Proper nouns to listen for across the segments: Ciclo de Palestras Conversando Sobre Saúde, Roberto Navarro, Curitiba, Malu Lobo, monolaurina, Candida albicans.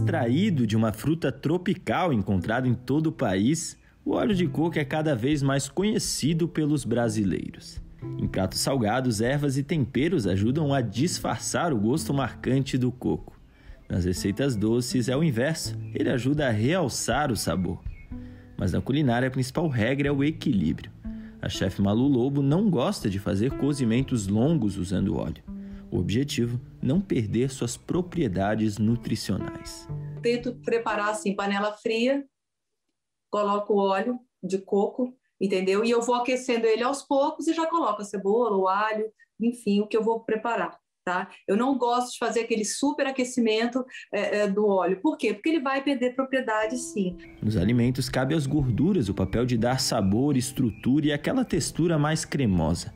extraído de uma fruta tropical encontrada em todo o país, o óleo de coco é cada vez mais conhecido pelos brasileiros. Em pratos salgados, ervas e temperos ajudam a disfarçar o gosto marcante do coco. Nas receitas doces é o inverso, ele ajuda a realçar o sabor. Mas na culinária a principal regra é o equilíbrio. A chefe Malu Lobo não gosta de fazer cozimentos longos usando óleo. O objetivo é não perder suas propriedades nutricionais. Tento preparar assim, panela fria, coloco o óleo de coco, entendeu? E eu vou aquecendo ele aos poucos e já coloco a cebola, o alho, enfim, o que eu vou preparar, tá? Eu não gosto de fazer aquele superaquecimento do óleo. Por quê? Porque ele vai perder propriedade, sim. Nos alimentos, cabe às gorduras o papel de dar sabor, estrutura e aquela textura mais cremosa.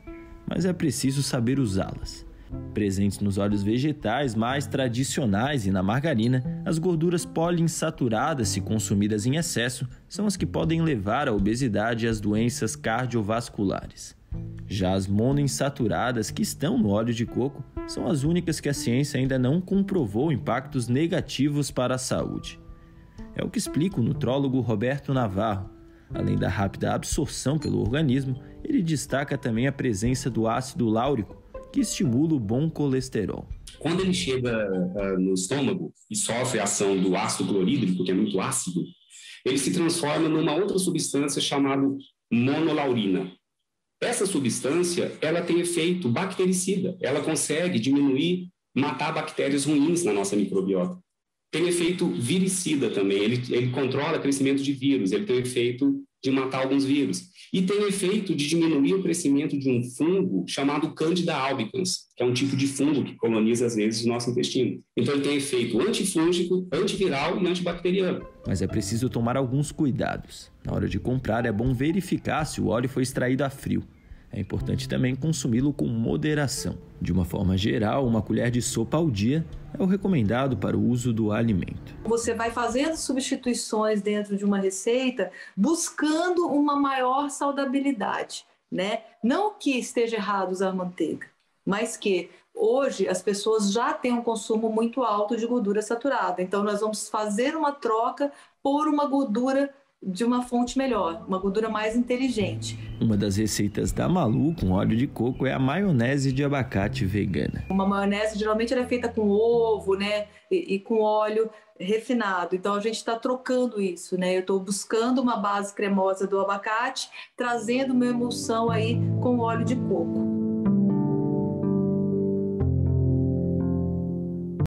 Mas é preciso saber usá-las. Presentes nos óleos vegetais mais tradicionais e na margarina, as gorduras poliinsaturadas, se consumidas em excesso, são as que podem levar à obesidade e às doenças cardiovasculares. Já as monoinsaturadas, que estão no óleo de coco, são as únicas que a ciência ainda não comprovou impactos negativos para a saúde. É o que explica o nutrólogo Roberto Navarro. Além da rápida absorção pelo organismo, ele destaca também a presença do ácido láurico, que estimula o bom colesterol. Quando ele chega no estômago e sofre a ação do ácido clorídrico, que é muito ácido, ele se transforma numa outra substância chamada monolaurina. Essa substância, ela tem efeito bactericida, ela consegue diminuir, matar bactérias ruins na nossa microbiota. Tem efeito viricida também, ele controla o crescimento de vírus, ele tem o efeito de matar alguns vírus. E tem o efeito de diminuir o crescimento de um fungo chamado Candida albicans, que é um tipo de fungo que coloniza, às vezes, o nosso intestino. Então, ele tem efeito antifúngico, antiviral e antibacteriano. Mas é preciso tomar alguns cuidados. Na hora de comprar, é bom verificar se o óleo foi extraído a frio. É importante também consumi-lo com moderação. De uma forma geral, uma colher de sopa ao dia é o recomendado para o uso do alimento. Você vai fazendo substituições dentro de uma receita, buscando uma maior saudabilidade, né? Não que esteja errado usar manteiga, mas que hoje as pessoas já têm um consumo muito alto de gordura saturada. Então, nós vamos fazer uma troca por uma gordura de uma fonte melhor, uma gordura mais inteligente. Uma das receitas da Malu com óleo de coco é a maionese de abacate vegana. Uma maionese geralmente ela é feita com ovo, né, e com óleo refinado. Então a gente está trocando isso, né? Eu estou buscando uma base cremosa do abacate, trazendo uma emulsão aí com óleo de coco.